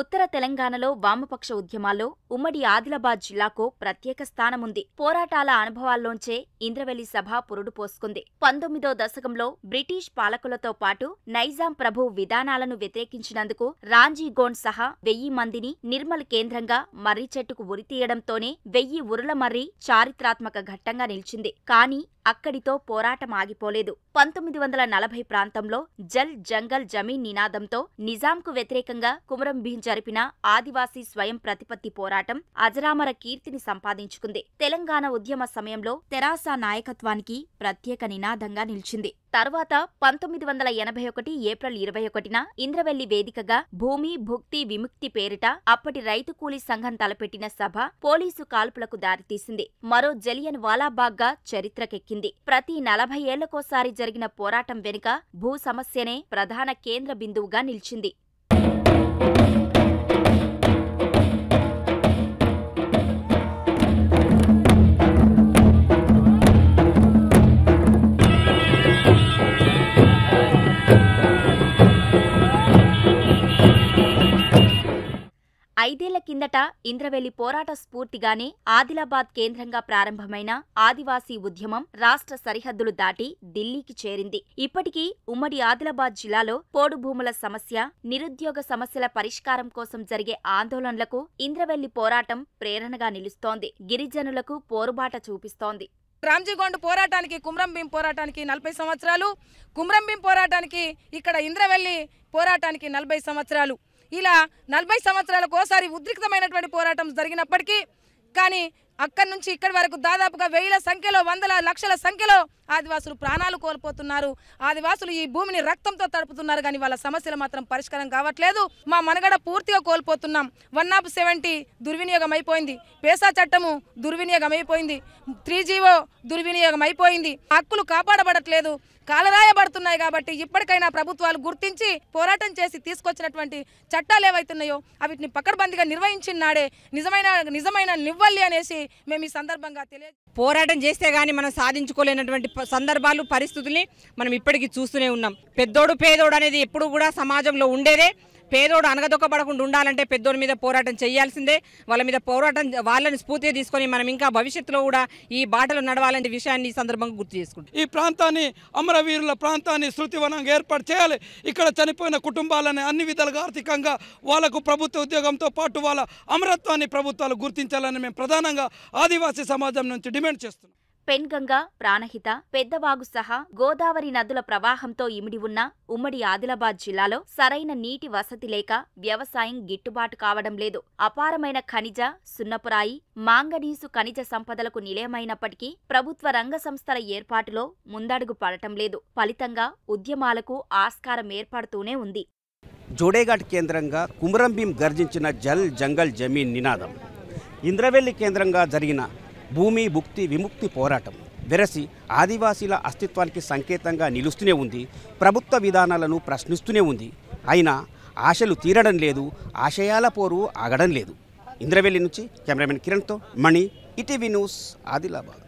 ఉత్తర తెలంగాణలో వామపక్ష ఉద్యమాల్లో ఉమ్మడి ఆదిలాబాద్ జిల్లాకు ప్రత్యేక స్థానముంది. పోరాటాల అనుభవాల్లోంచే ఇంద్రవెల్లి సభ పురుడు పోసుకుంది. 19వ దశకంలో బ్రిటిష్ పాలకులతో పాటు నైజాం ప్రభు విధానాలను వ్యతిరేకించినందుకు రాంజీగోండ్ సహా 1000 మందిని నిర్మల్ కేంద్రంగా మర్రి చెట్టుకు ఉరితీయడంతోనే 1000 ఉరుల మర్రి చారిత్రాత్మక ఘట్టంగా నిలిచింది. కానీ అక్కడితో పోరాటం ఆగిపోలేదు. 1940 ప్రాంతంలో జల్ జంగల్ జమీన్ నినాదంతో నిజాంకు వ్యతిరేకంగా కుమరం భీం జరిపిన ఆదివాసీ స్వయం ప్రతిపత్తి పోరాటం అజరామర కీర్తిని సంపాదించుకుంది. తెలంగాణ ఉద్యమ సమయంలో తెరాస నాయకత్వానికి ప్రత్యేక నినాదంగా నిలిచింది. తర్వాత 1981 ఏప్రిల్ 21న ఇంద్రవెల్లి వేదికగా భూమి భుక్తి విముక్తి పేరిట అప్పటి రైతు కూలీ సంఘం తలపెట్టిన సభ పోలీసు కాల్పులకు దారితీసింది. మరో జలియన్ వాలాబాగ్గా చరిత్రకెక్కింది. ప్రతి 40 ఏళ్లకోసారి జరిగిన పోరాటం వెనుక భూ సమస్యనే ప్రధాన కేంద్ర బిందువుగా నిలిచింది. ఐదేళ్ల కిందట ఇంద్రవెల్లి పోరాట స్ఫూర్తిగానే ఆదిలాబాద్ కేంద్రంగా ప్రారంభమైన ఆదివాసీ ఉద్యమం రాష్ట్ర సరిహద్దులు దాటి ఢిల్లీకి చేరింది. ఇప్పటికీ ఉమ్మడి ఆదిలాబాద్ జిల్లాలో పోడు భూముల సమస్య, నిరుద్యోగ సమస్యల పరిష్కారం కోసం జరిగే ఆందోళనలకు ఇంద్రవెల్లి పోరాటం ప్రేరణగా నిలుస్తోంది. గిరిజనులకు పోరుబాట చూపిస్తోంది. రాంజీగోండ్ పోరాటానికి, కుమ్రం భీం పోరాటానికి 40 సంవత్సరాలు, కుమ్రం భీం పోరాటానికి, ఇక్కడ ఇంద్రవెల్లి పోరాటానికి 40 సంవత్సరాలు. ఇలా 40 సంవత్సరాలకోసారి ఉద్రిక్తమైనటువంటి పోరాటం జరిగినప్పటికీ కానీ అక్కడి నుంచి ఇక్కడి వరకు దాదాపుగా 1000 సంఖ్యలో, 100,000,000 సంఖ్యలో ఆదివాసులు ప్రాణాలు కోల్పోతున్నారు. ఆదివాసులు ఈ భూమిని రక్తంతో తడుపుతున్నారు. కానీ వాళ్ళ సమస్యలు మాత్రం పరిష్కారం కావట్లేదు. మా మనగడ పూర్తిగా కోల్పోతున్నాం. 170 దుర్వినియోగం అయిపోయింది. పేసా చట్టము దుర్వినియోగం అయిపోయింది. 3GO దుర్వినియోగం అయిపోయింది. హక్కులు కాపాడబడట్లేదు, కాలరాయబడుతున్నాయి. కాబట్టి ఇప్పటికైనా ప్రభుత్వాలు గుర్తించి పోరాటం చేసి తీసుకొచ్చినటువంటి చట్టాలు ఏవైతున్నాయో అవిటిని పకడ్బందీగా నిర్వహించినాడే నిజమైన నివ్వల్లి అనేసి మేము ఈ సందర్భంగా పోరాటం చేస్తే గానీ మనం సాధించుకోలేనటువంటి సందర్భాలు, పరిస్థితుల్ని మనం ఇప్పటికీ చూస్తూనే ఉన్నాం. పెద్దోడు పేదోడు అనేది ఎప్పుడు కూడా సమాజంలో ఉండేదే. పేదోడు అనగదొక్కబడకుండా ఉండాలంటే పెద్దోడి మీద పోరాటం చేయాల్సిందే. వాళ్ళ మీద పోరాటం, వాళ్ళని స్ఫూర్తిగా తీసుకొని మనం ఇంకా భవిష్యత్తులో కూడా ఈ బాటలు నడవాలనే విషయాన్ని ఈ సందర్భంగా గుర్తు చేసుకుంటాం. ఈ ప్రాంతాన్ని, అమరవీరుల ప్రాంతాన్ని శృతివనంగా ఏర్పాటు చేయాలి. ఇక్కడ చనిపోయిన కుటుంబాలని అన్ని విధాలుగా ఆర్థికంగా వాళ్ళకు ప్రభుత్వ ఉద్యోగంతో పాటు వాళ్ళ అమరత్వాన్ని ప్రభుత్వాలు గుర్తించాలని మేము ప్రధానంగా ఆదివాసీ సమాజం నుంచి డిమాండ్ చేస్తున్నాం. పెన్గంగా, ప్రాణహిత, పెద్దవాగు సహా గోదావరి నదుల ప్రవాహంతో ఇమిడి ఉన్న ఉమ్మడి ఆదిలాబాద్ జిల్లాలో సరైన నీటి వసతి లేక వ్యవసాయం గిట్టుబాటు కావడం లేదు. అపారమైన ఖనిజ, సున్నపురాయి, మాంగనీసు ఖనిజ సంపదలకు నిలయమైనప్పటికీ ప్రభుత్వ రంగ సంస్థల ఏర్పాటులో ముందడుగు పడటం లేదు. ఫలితంగా ఉద్యమాలకు ఆస్కారం ఏర్పడుతూనే ఉంది. జోడేఘాట్ కేంద్రంగా కుమ్రం భీం గర్జించిన జల్ జంగల్ జమీన్ నినాదం, ఇంద్రవెల్లి కేంద్రంగా జరిగిన భూమి భుక్తి విముక్తి పోరాటం వెరసి ఆదివాసీల అస్తిత్వానికి సంకేతంగా నిలుస్తూనే ఉంది. ప్రభుత్వ విధానాలను ప్రశ్నిస్తూనే ఉంది. అయినా ఆశలు తీరడం లేదు, ఆశయాల పోరు ఆగడం లేదు. ఇంద్రవెల్లి నుంచి కెమెరామెన్ కిరణ్తో మణి, ఈటీవీ న్యూస్, ఆదిలాబాద్.